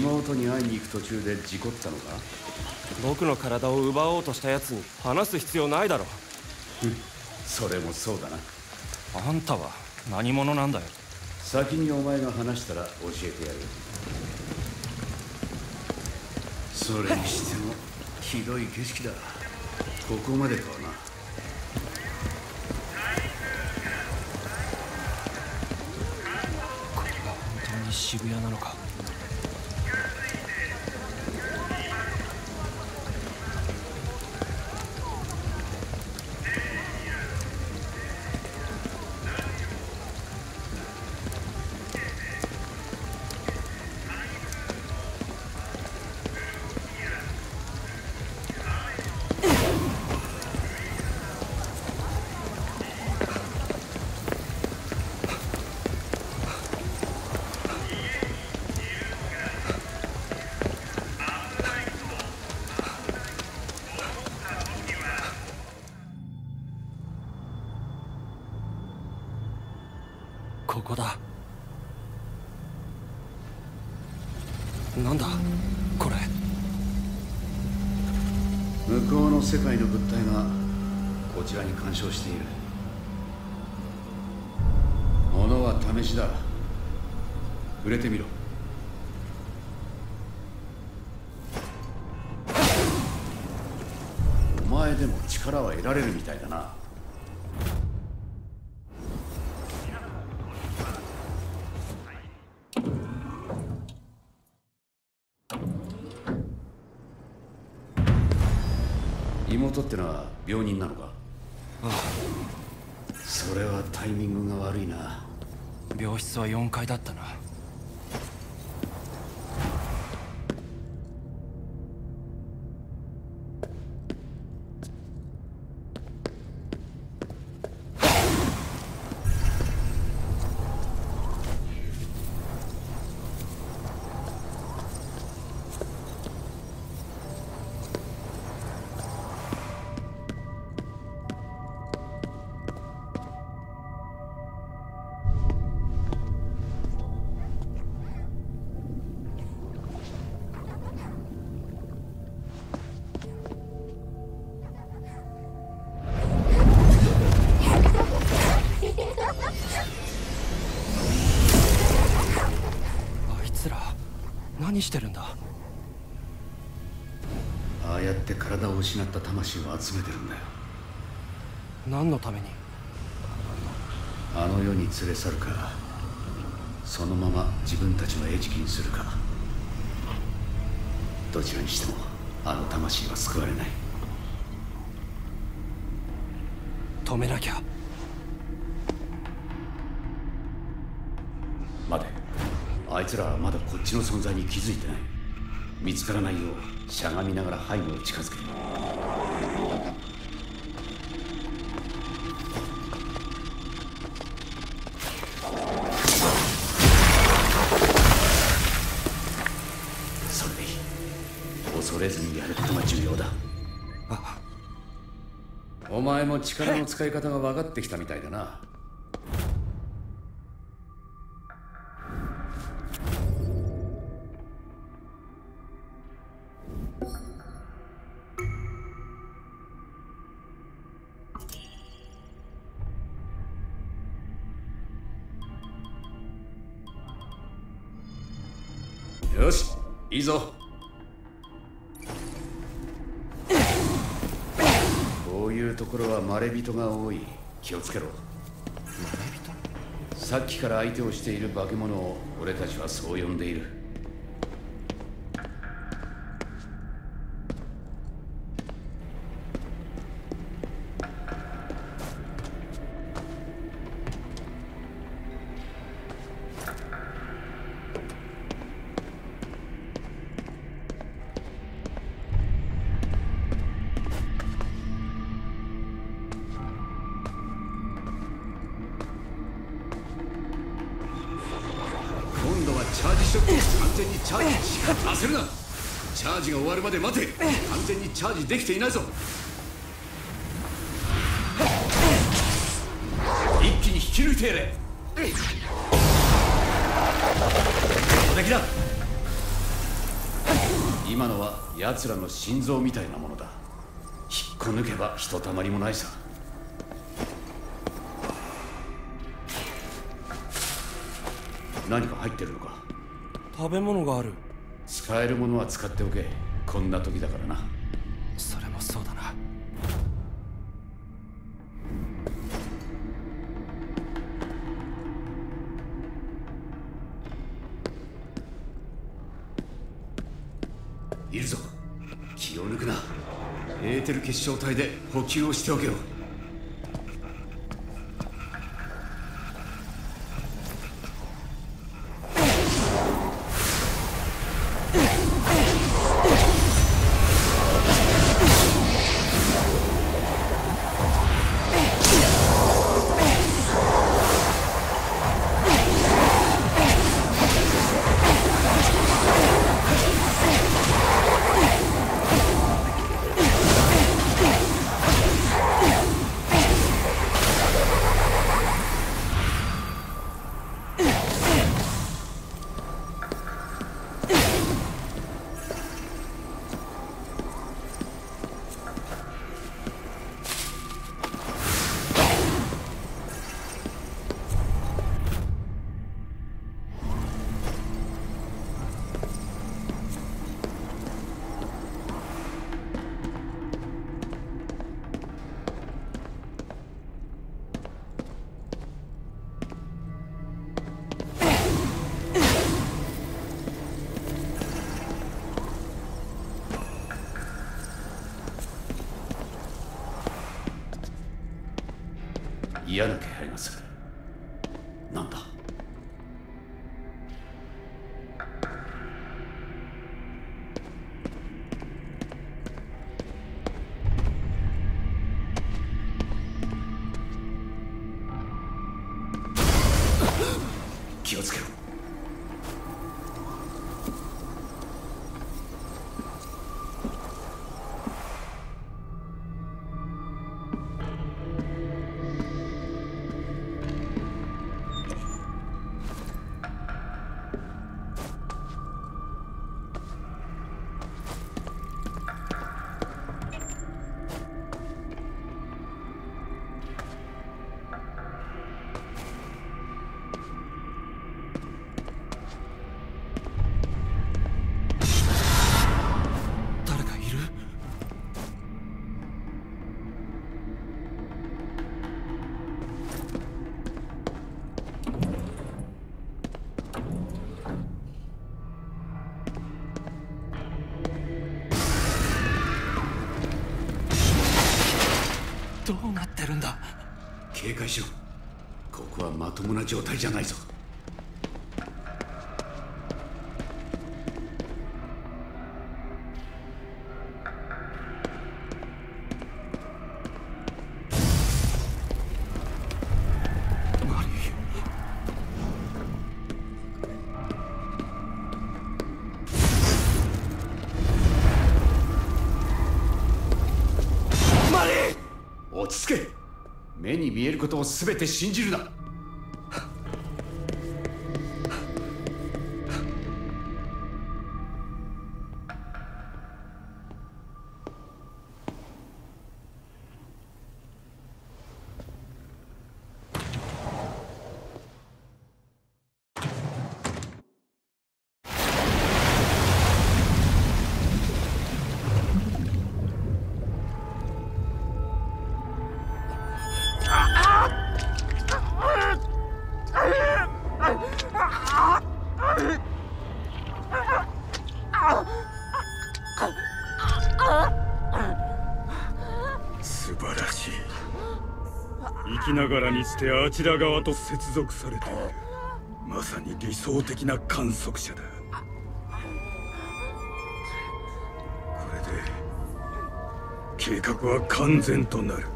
妹に会いに行く途中で事故ったのか？僕の体を奪おうとしたやつに話す必要ないだろ。それもそうだな。あんたは何者なんだよ。先にお前が話したら教えてやる。それにしてもひどい景色だ。ここまでかな。これが本当に渋谷なのか。ここだ。なんだこれ。向こうの世界の物体がこちらに干渉している。物は試しだ。触れてみろ。お前でも力は得られるみたいだな。妹ってのは病人なのか？ああ、それはタイミングが悪いな。病室は4階だったな。何してるんだ。ああやって体を失った魂を集めてるんだよ。何のために？あの世に連れ去るか、そのまま自分たちの餌食にするか、どちらにしてもあの魂は救われない。止めなきゃ。待て。あいつらはまだこっちの存在に気づいてない。見つからないようしゃがみながら背後を近づけ。それでいい。恐れずにやることが重要だ。ああ、お前も力の使い方が分かってきたみたいだな。よし、いいぞ。こういうところはまれびとが多い。気をつけろ。まれびと？さっきから相手をしている化け物を俺たちはそう呼んでいる。チャージショック。完全にチャージしか焦るな。チャージが終わるまで待て。完全にチャージできていないぞ。一気に引き抜いてやれ。お出来だ。今のは奴らの心臓みたいなものだ。引っこ抜けばひとたまりもないさ。何か入ってるのか？食べ物がある。使えるものは使っておけ。こんな時だからな。それもそうだな。いるぞ。気を抜くな。エーテル結晶体で補給をしておけよ。嫌な気配がする。なんだ？気をつけろ。どうなってるんだ？警戒しろ。ここはまともな状態じゃないぞ。落ち着け。目に見えることを全て信じるな。素晴らしい。生きながらにしてあちら側と接続されている。まさに理想的な観測者だ。これで計画は完全となる。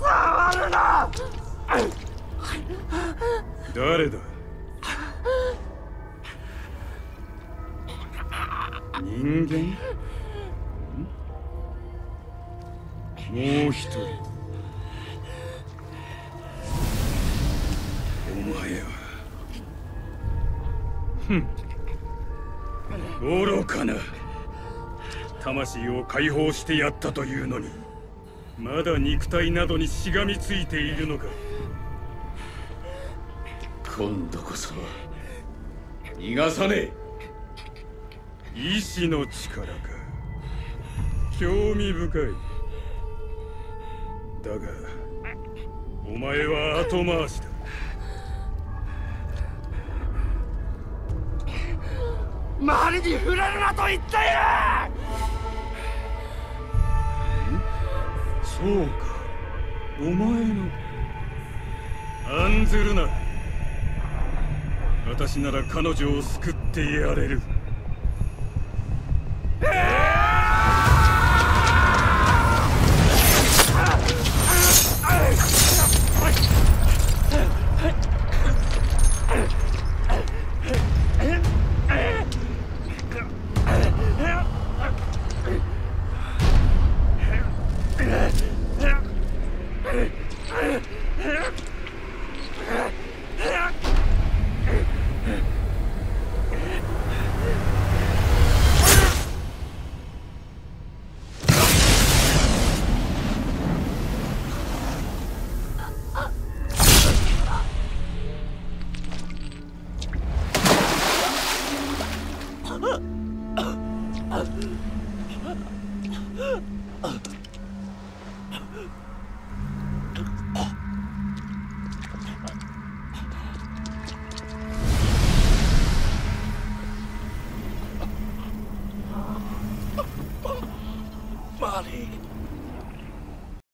触るな。誰だ？人間？もう一人。お前は愚かな。魂を解放してやったというのに、まだ肉体などにしがみついているのか。今度こそは逃がさねえ。意志の力か。興味深い。だがお前は後回しだ。周りに触れるなと言ったよ。そうか、お前の。案ずるな。私なら彼女を救ってやれる。